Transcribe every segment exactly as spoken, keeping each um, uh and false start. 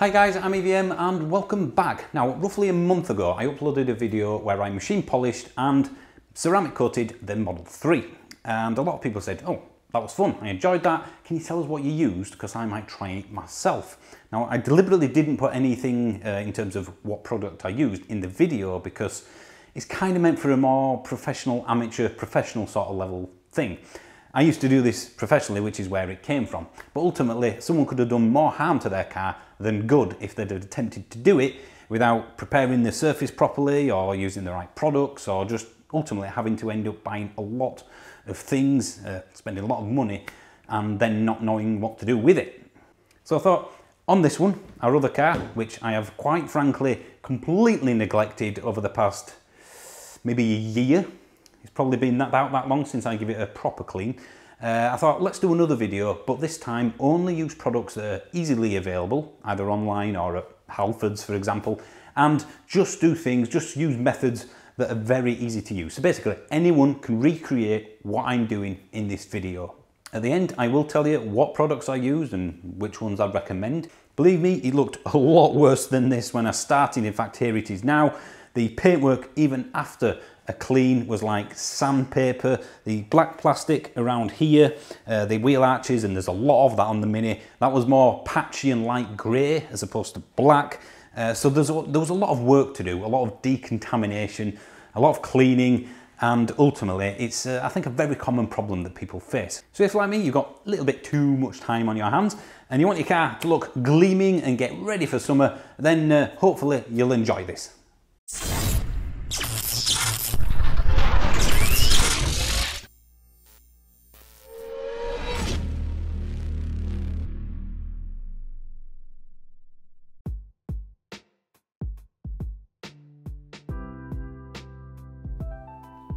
Hi guys, I'm E V M and welcome back. Now, roughly a month ago, I uploaded a video where I machine polished and ceramic coated the Model three. And a lot of people said, oh, that was fun, I enjoyed that. Can you tell us what you used? Because I might try it myself. Now, I deliberately didn't put anything uh, in terms of what product I used in the video because it's kind of meant for a more professional, amateur, professional sort of level thing. I used to do this professionally, which is where it came from. But ultimately, someone could have done more harm to their car than good if they'd have attempted to do it without preparing the surface properly or using the right products or just ultimately having to end up buying a lot of things, uh, spending a lot of money and then not knowing what to do with it. So I thought, on this one, our other car, which I have quite frankly completely neglected over the past maybe a year, it's probably been about that long since I give it a proper clean. Uh, I thought, let's do another video, but this time only use products that are easily available, either online or at Halfords, for example, and just do things, just use methods that are very easy to use. So basically, anyone can recreate what I'm doing in this video. At the end, I will tell you what products I used and which ones I'd recommend. Believe me, it looked a lot worse than this when I started. In fact, here it is now. The paintwork, even after a clean, was like sandpaper. The black plastic around here, uh, the wheel arches, and there's a lot of that on the Mini, that was more patchy and light grey as opposed to black. Uh, so there's a, there was a lot of work to do, a lot of decontamination, a lot of cleaning, and ultimately it's, uh, I think, a very common problem that people face. So if, like me, you've got a little bit too much time on your hands and you want your car to look gleaming and get ready for summer, then uh, hopefully you'll enjoy this.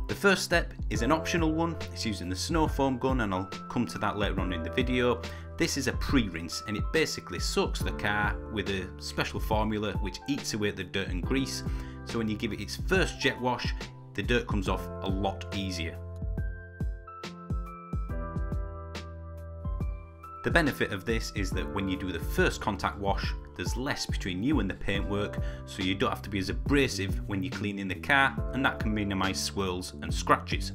The first step is an optional one. It's using the snow foam gun, and I'll come to that later on in the video. This is a pre-rinse, and it basically soaks the car with a special formula which eats away the dirt and grease, so when you give it its first jet wash, the dirt comes off a lot easier. The benefit of this is that when you do the first contact wash, there's less between you and the paintwork, so you don't have to be as abrasive when you're cleaning the car, and that can minimise swirls and scratches.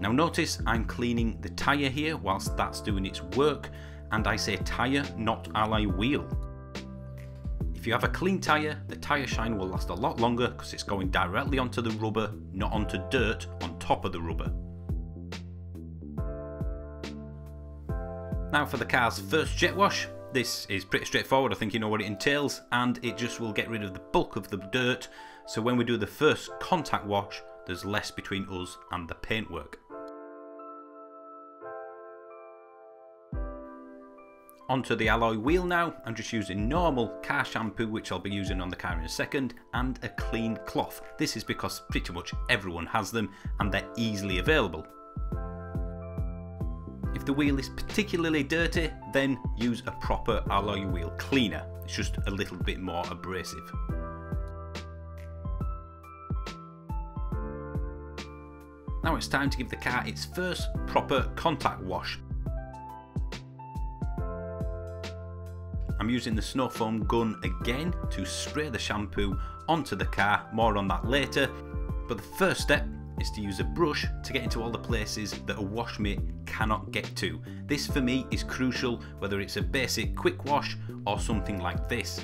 Now notice I'm cleaning the tyre here whilst that's doing its work, and I say tyre, not alloy wheel. If you have a clean tyre, the tyre shine will last a lot longer because it's going directly onto the rubber, not onto dirt on top of the rubber. Now for the car's first jet wash. This is pretty straightforward, I think you know what it entails, and it just will get rid of the bulk of the dirt, so when we do the first contact wash, there's less between us and the paintwork. Onto the alloy wheel now. I'm just using normal car shampoo, which I'll be using on the car in a second, and a clean cloth. This is because pretty much everyone has them and they're easily available. If the wheel is particularly dirty, then use a proper alloy wheel cleaner. It's just a little bit more abrasive. Now it's time to give the car its first proper contact wash. I'm using the snow foam gun again to spray the shampoo onto the car, more on that later, but the first step is to use a brush to get into all the places that a wash mitt cannot get to. This for me is crucial, whether it's a basic quick wash or something like this.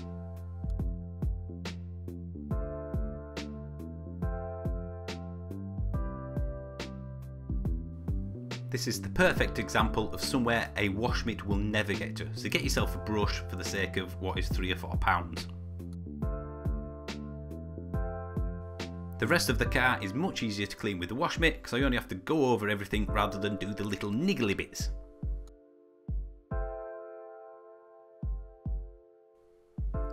This is the perfect example of somewhere a wash mitt will never get to, so get yourself a brush for the sake of what is three or four pounds. The rest of the car is much easier to clean with the wash mitt because I only have to go over everything rather than do the little niggly bits.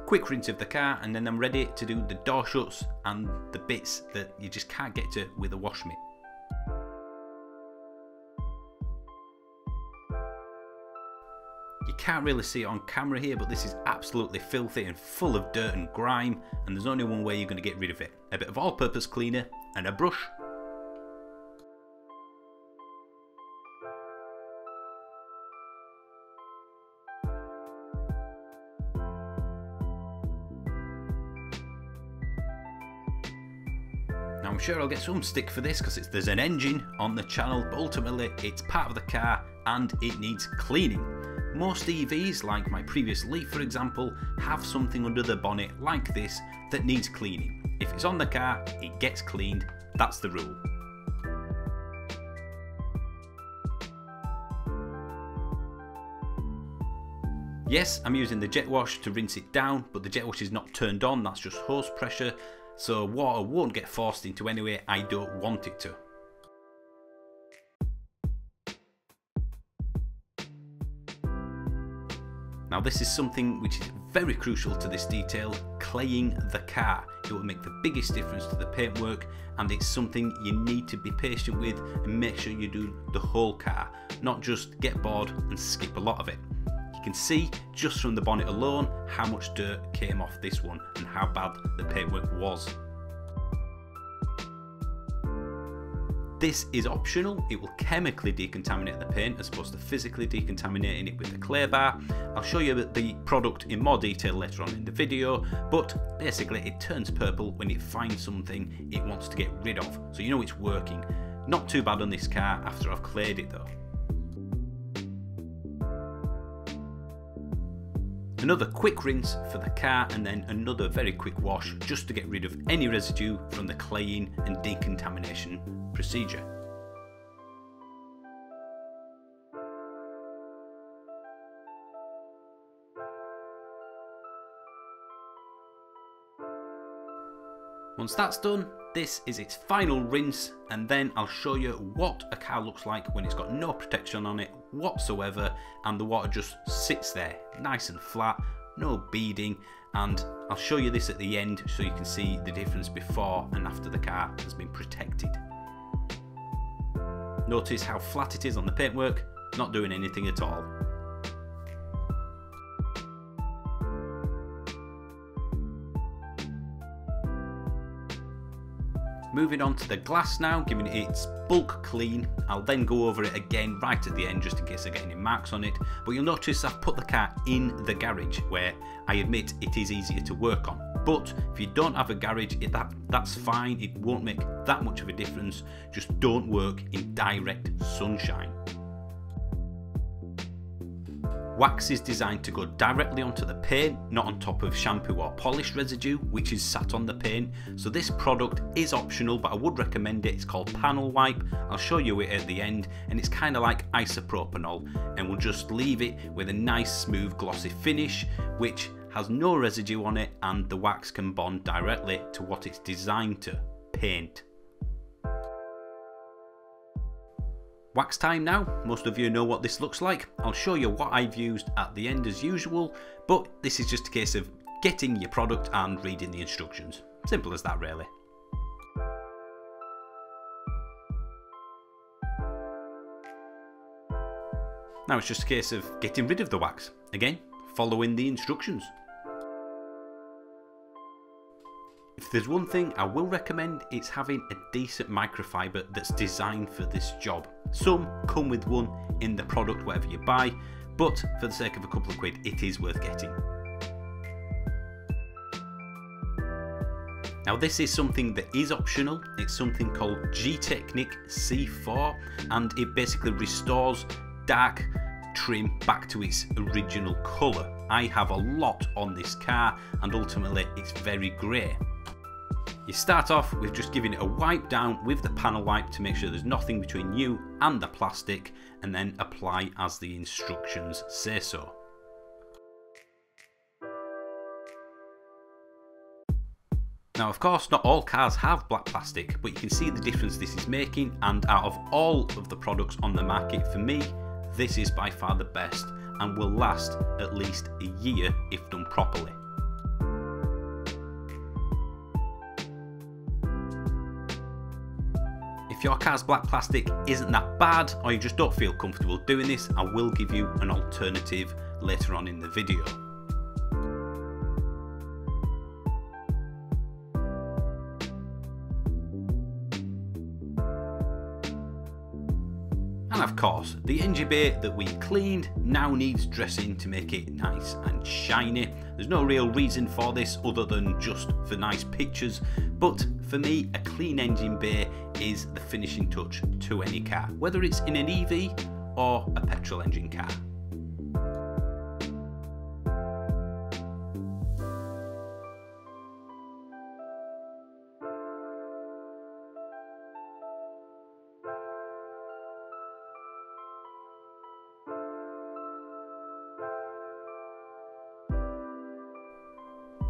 Quick rinse of the car, and then I'm ready to do the door shuts and the bits that you just can't get to with a wash mitt. You can't really see it on camera here, but this is absolutely filthy and full of dirt and grime, and there's only one way you're going to get rid of it. A bit of all-purpose cleaner and a brush. Now I'm sure I'll get some stick for this because there's an engine on the channel, but ultimately it's part of the car and it needs cleaning. Most E Vs, like my previous Leaf for example, have something under the bonnet like this that needs cleaning. If it's on the car, it gets cleaned, that's the rule. Yes, I'm using the jet wash to rinse it down, but the jet wash is not turned on, that's just hose pressure, so water won't get forced into any way I don't want it to. Now this is something which is very crucial to this detail, claying the car. It will make the biggest difference to the paintwork and it's something you need to be patient with and make sure you do the whole car, not just get bored and skip a lot of it. You can see just from the bonnet alone how much dirt came off this one and how bad the paintwork was. This is optional, it will chemically decontaminate the paint as opposed to physically decontaminating it with the clay bar. I'll show you the product in more detail later on in the video, but basically it turns purple when it finds something it wants to get rid of, so you know it's working. Not too bad on this car after I've clayed it though. Another quick rinse for the car and then another very quick wash just to get rid of any residue from the claying and decontamination procedure. Once that's done, this is its final rinse and then I'll show you what a car looks like when it's got no protection on it whatsoever and the water just sits there nice and flat, no beading, and I'll show you this at the end so you can see the difference before and after the car has been protected. Notice how flat it is on the paintwork, not doing anything at all. Moving on to the glass now, giving it its bulk clean. I'll then go over it again right at the end just in case I get any marks on it, but you'll notice I've put the car in the garage where I admit it is easier to work on. But if you don't have a garage, it, that, that's fine, it won't make that much of a difference, just don't work in direct sunshine. Wax is designed to go directly onto the paint, not on top of shampoo or polish residue which is sat on the paint, so this product is optional but I would recommend it. It's called Panel Wipe, I'll show you it at the end, and it's kind of like isopropanol and we'll just leave it with a nice smooth glossy finish which has no residue on it and the wax can bond directly to what it's designed to, paint. Wax time now, most of you know what this looks like. I'll show you what I've used at the end as usual, but this is just a case of getting your product and reading the instructions. Simple as that really. Now it's just a case of getting rid of the wax, again following the instructions. If there's one thing I will recommend, it's having a decent microfiber that's designed for this job. Some come with one in the product whatever you buy, but for the sake of a couple of quid it is worth getting. Now this is something that is optional, it's something called Gtechniq C four and it basically restores dark trim back to its original colour. I have a lot on this car and ultimately it's very grey. You start off with just giving it a wipe down with the panel wipe to make sure there's nothing between you and the plastic and then apply as the instructions say so. Now of course not all cars have black plastic, but you can see the difference this is making, and out of all of the products on the market for me this is by far the best and will last at least a year if done properly. If your car's black plastic isn't that bad or you just don't feel comfortable doing this, I will give you an alternative later on in the video. And of course, the engibate that we cleaned now needs dressing to make it nice and shiny. There's no real reason for this other than just for nice pictures, but for me, a clean engine bay is the finishing touch to any car, whether it's in an E V or a petrol engine car.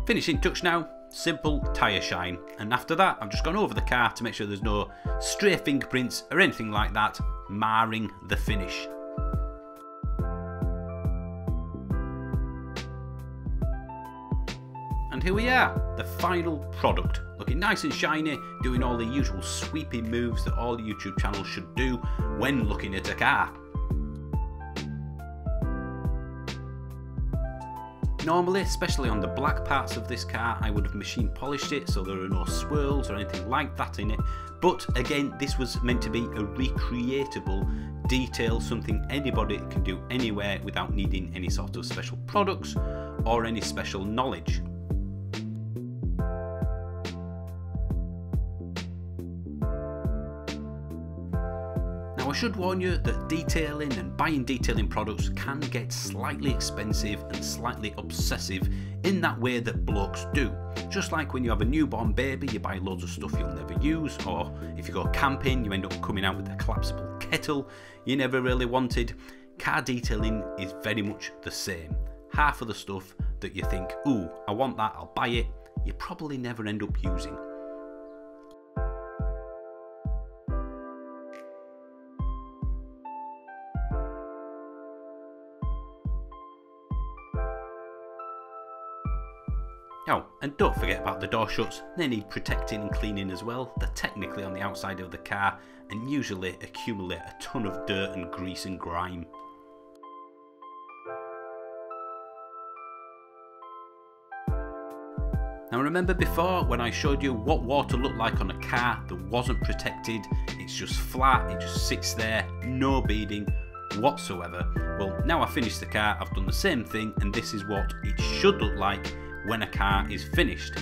Finishing touch now, simple tyre shine, and after that I've just gone over the car to make sure there's no stray fingerprints or anything like that marring the finish. And here we are, the final product, looking nice and shiny, doing all the usual sweeping moves that all YouTube channels should do when looking at a car. Normally, especially on the black parts of this car, I would have machine polished it so there are no swirls or anything like that in it, but again, this was meant to be a recreatable detail, something anybody can do anywhere without needing any sort of special products or any special knowledge. I should warn you that detailing and buying detailing products can get slightly expensive and slightly obsessive in that way that blokes do. Just like when you have a newborn baby, you buy loads of stuff you'll never use, or if you go camping, you end up coming out with a collapsible kettle you never really wanted. Car detailing is very much the same. Half of the stuff that you think, ooh, I want that, I'll buy it, you probably never end up using. Oh, and don't forget about the door shuts, they need protecting and cleaning as well. They're technically on the outside of the car and usually accumulate a ton of dirt and grease and grime. Now remember before when I showed you what water looked like on a car that wasn't protected, it's just flat, it just sits there, no beading whatsoever. Well, now I finished the car, I've done the same thing, and this is what it should look like when a car is finished.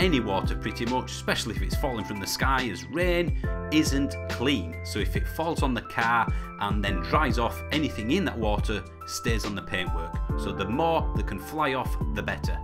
Any water pretty much, especially if it's falling from the sky as rain, isn't clean. So if it falls on the car and then dries off, anything in that water stays on the paintwork. So the more that can fly off, the better.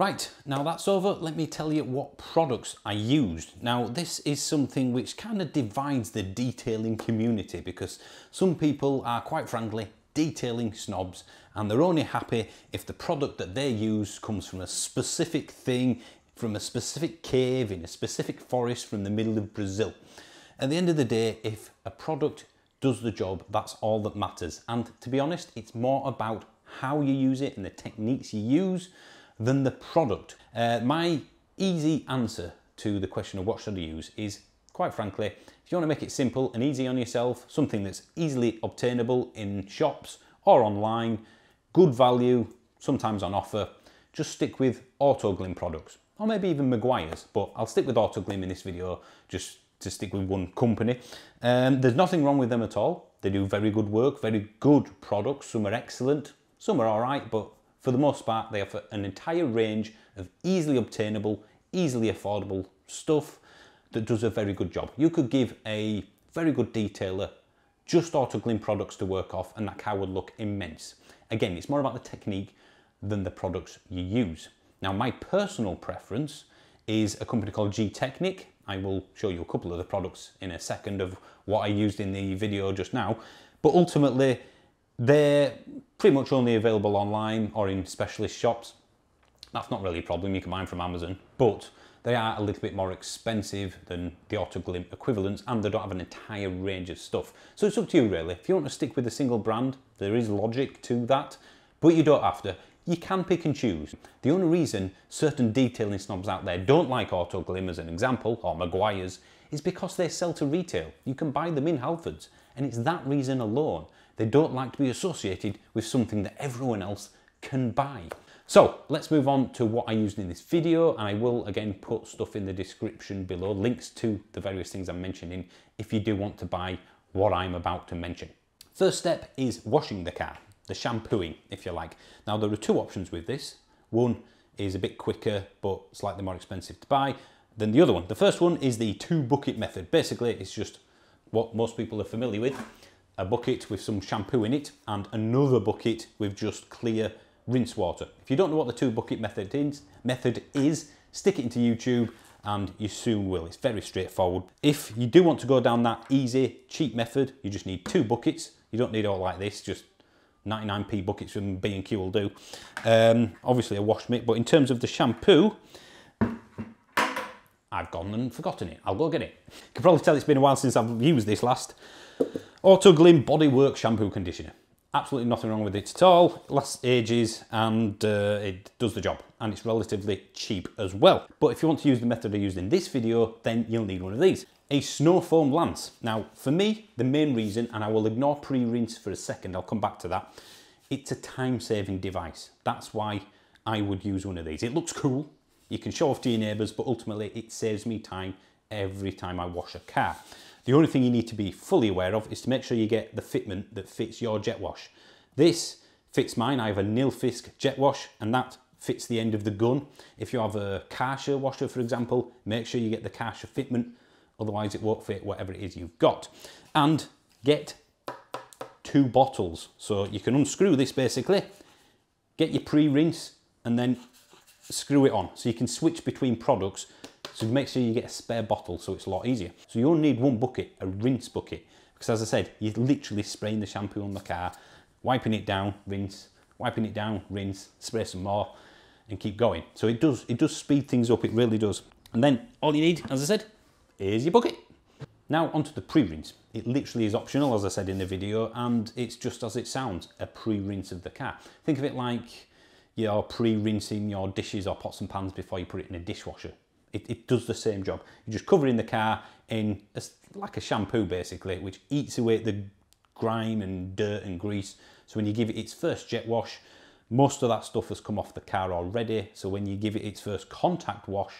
Right, now that's over, let me tell you what products I used. Now this is something which kind of divides the detailing community, because some people are, quite frankly, detailing snobs, and they're only happy if the product that they use comes from a specific thing, from a specific cave in a specific forest from the middle of Brazil. At the end of the day, if a product does the job, that's all that matters. And to be honest, it's more about how you use it and the techniques you use than the product. Uh, my easy answer to the question of what should I use is, quite frankly, if you want to make it simple and easy on yourself, something that's easily obtainable in shops or online, good value, sometimes on offer, just stick with Autoglym products, or maybe even Maguire's, but I'll stick with Autoglym in this video just to stick with one company. Um, there's nothing wrong with them at all. They do very good work, very good products. Some are excellent, some are all right, but for the most part, they offer an entire range of easily obtainable, easily affordable stuff that does a very good job. You could give a very good detailer just Autoglym products to work off and that car would look immense. Again, it's more about the technique than the products you use. Now, my personal preference is a company called Gtechniq. I will show you a couple of the products in a second of what I used in the video just now, but ultimately, they're pretty much only available online or in specialist shops. That's not really a problem, you can buy them from Amazon, but they are a little bit more expensive than the Autoglym equivalents, and they don't have an entire range of stuff. So it's up to you really. If you want to stick with a single brand, there is logic to that, but you don't have to. You can pick and choose. The only reason certain detailing snobs out there don't like Autoglym as an example, or Maguire's, is because they sell to retail. You can buy them in Halfords, and it's that reason alone. They don't like to be associated with something that everyone else can buy. So let's move on to what I used in this video, and I will again put stuff in the description below, links to the various things I'm mentioning if you do want to buy what I'm about to mention. First step is washing the car, the shampooing if you like. Now there are two options with this. One is a bit quicker but slightly more expensive to buy than the other one. The first one is the two bucket method. Basically it's just what most people are familiar with, a bucket with some shampoo in it and another bucket with just clear rinse water. If you don't know what the two bucket method is, method is stick it into YouTube and you soon will. It's very straightforward. If you do want to go down that easy, cheap method, you just need two buckets. You don't need all like this, just ninety-nine p buckets from B and Q will do. Um, obviously a wash mitt, but in terms of the shampoo, I've gone and forgotten it. I'll go get it. You can probably tell it's been a while since I've used this last. Autoglym Bodywork Shampoo Conditioner. Absolutely nothing wrong with it at all. It lasts ages and uh, it does the job. And it's relatively cheap as well. But if you want to use the method I used in this video, then you'll need one of these. A snow foam lance. Now, for me, the main reason, and I will ignore pre-rinse for a second, I'll come back to that, it's a time-saving device. That's why I would use one of these. It looks cool. You can show off to your neighbours, but ultimately it saves me time every time I wash a car. The only thing you need to be fully aware of is to make sure you get the fitment that fits your jet wash. This fits mine. I have a Nilfisk jet wash and that fits the end of the gun. If you have a Karcher washer, for example, make sure you get the Karcher fitment, otherwise it won't fit whatever it is you've got. And get two bottles. So you can unscrew this basically, get your pre-rinse and then screw it on. So you can switch between products, so make sure you get a spare bottle so it's a lot easier. So you only need one bucket, a rinse bucket, because as I said, you're literally spraying the shampoo on the car, wiping it down, rinse, wiping it down, rinse, spray some more and keep going. So it does, it does speed things up, it really does. And then all you need, as I said, is your bucket. Now onto the pre-rinse. It literally is optional, as I said in the video, and it's just as it sounds, a pre-rinse of the car. Think of it like you're pre-rinsing your dishes or pots and pans before you put it in a dishwasher. It, it does the same job. You're just covering the car in a, like a shampoo basically, which eats away the grime and dirt and grease. So when you give it its first jet wash, most of that stuff has come off the car already. So when you give it its first contact wash,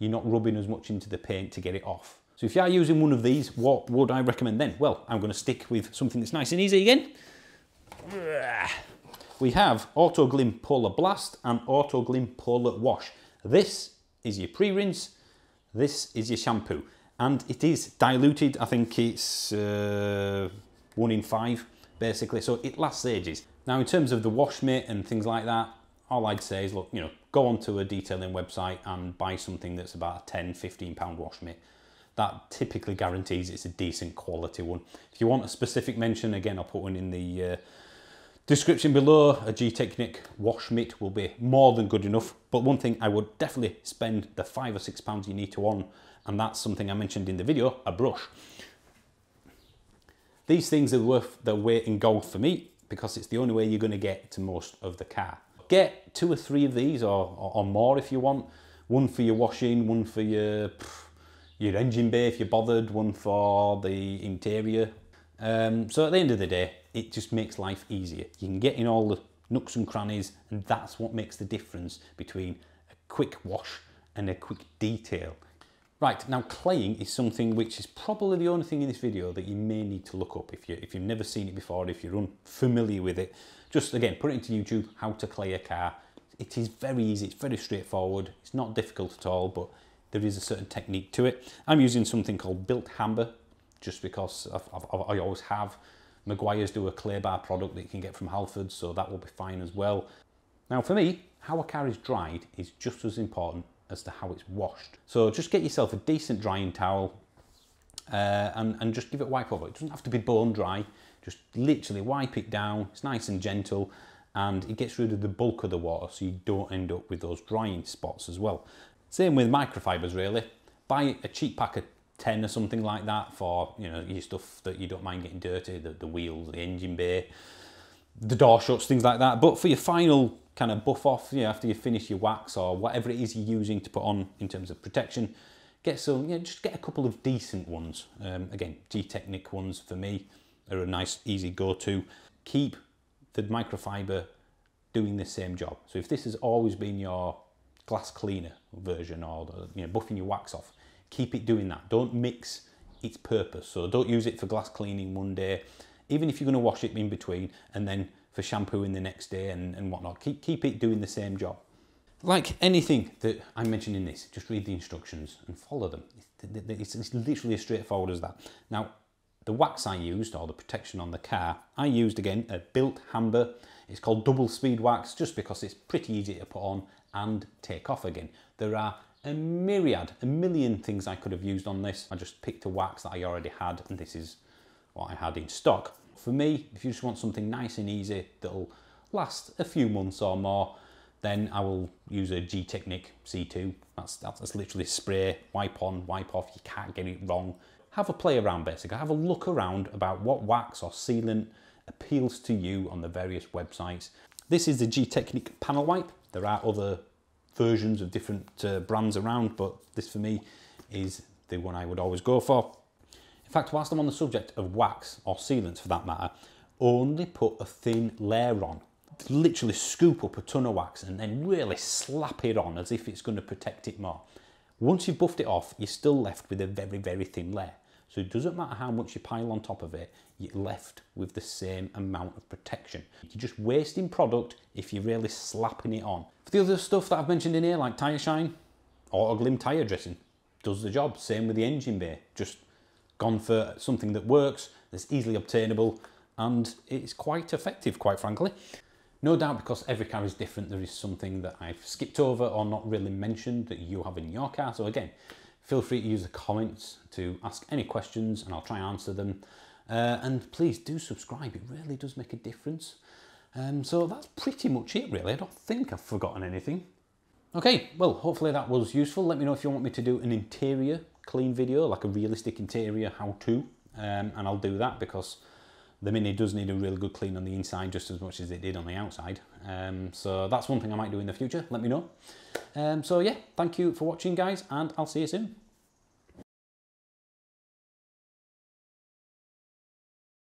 you're not rubbing as much into the paint to get it off. So if you are using one of these, what would I recommend then? Well, I'm going to stick with something that's nice and easy again. We have Autoglym Polar Blast and Autoglym Polar Wash. This is your pre-rinse, this is your shampoo. And it is diluted, I think it's uh, one in five, basically, so it lasts ages. Now in terms of the wash mitt and things like that, all I'd say is, look, you know, go onto a detailing website and buy something that's about a ten, fifteen pound wash mitt. That typically guarantees it's a decent quality one. If you want a specific mention, again, I'll put one in the uh, description below. A Gtechniq wash mitt will be more than good enough, but one thing I would definitely spend the five or six pounds you need to on, and that's something I mentioned in the video, a brush. These things are worth their weight in gold for me, because it's the only way you're going to get to most of the car. Get two or three of these, or, or, or more if you want. One for your washing, one for your, pff, your engine bay if you're bothered, one for the interior. Um, so at the end of the day, it just makes life easier. You can get in all the nooks and crannies, and that's what makes the difference between a quick wash and a quick detail. Right, now claying is something which is probably the only thing in this video that you may need to look up if, you, if you've never seen it before, or if you're unfamiliar with it. Just again, put it into YouTube, how to clay a car. It is very easy, it's very straightforward, it's not difficult at all, but there is a certain technique to it. I'm using something called Bilt Hamber, just because I've, I've, I always have. Maguire's do a clay bar product that you can get from Halfords, so that will be fine as well. Now for me, how a car is dried is just as important as to how it's washed. So just get yourself a decent drying towel uh, and, and just give it a wipe over. It doesn't have to be bone dry, just literally wipe it down. It's nice and gentle and it gets rid of the bulk of the water so you don't end up with those drying spots as well. Same with microfibers really. Buy a cheap pack of ten or something like that for, you know, your stuff that you don't mind getting dirty, the, the wheels, the engine bay, the door shuts, things like that. But for your final kind of buff off, you know, after you finish your wax or whatever it is you're using to put on in terms of protection, get some, you know, just get a couple of decent ones. Um, again, Gtechniq ones for me are a nice, easy go-to. Keep the microfiber doing the same job. So if this has always been your glass cleaner version, or you know, buffing your wax off, keep it doing that. Don't mix its purpose. So don't use it for glass cleaning one day, even if you're going to wash it in between, and then for shampooing the next day and, and whatnot. Keep, keep it doing the same job. Like anything that I mentioned in this, just read the instructions and follow them. It's, it's literally as straightforward as that. Now, the wax I used, or the protection on the car, I used again a Bilt Hamber. It's called double speed wax just because it's pretty easy to put on and take off again. There are a myriad, a million things I could have used on this. I just picked a wax that I already had, and this is what I had in stock. For me, if you just want something nice and easy that'll last a few months or more, then I will use a Gtechniq C two. That's, that's, that's literally spray, wipe on, wipe off. You can't get it wrong. Have a play around, basically. Have a look around about what wax or sealant appeals to you on the various websites. This is the Gtechniq panel wipe. There are other versions of different uh, brands around, but this for me is the one I would always go for. In fact, whilst I'm on the subject of wax, or sealants for that matter, only put a thin layer on. Literally scoop up a ton of wax and then really slap it on as if it's going to protect it more. Once you've buffed it off, you're still left with a very, very thin layer. So it doesn't matter how much you pile on top of it, you're left with the same amount of protection. You're just wasting product if you're really slapping it on. For the other stuff that I've mentioned in here, like Tyre Shine, Autoglym Tyre Dressing, does the job. Same with the engine bay. Just gone for something that works, that's easily obtainable, and it's quite effective, quite frankly. No doubt, because every car is different, there is something that I've skipped over or not really mentioned that you have in your car. So again, feel free to use the comments to ask any questions and I'll try and answer them. Uh, and please do subscribe, it really does make a difference. Um, so that's pretty much it really, I don't think I've forgotten anything. Okay, well hopefully that was useful. Let me know if you want me to do an interior clean video, like a realistic interior how-to, um, and I'll do that because the Mini does need a really good clean on the inside just as much as it did on the outside. Um, so that's one thing I might do in the future, let me know. Um, so yeah, thank you for watching guys, and I'll see you soon.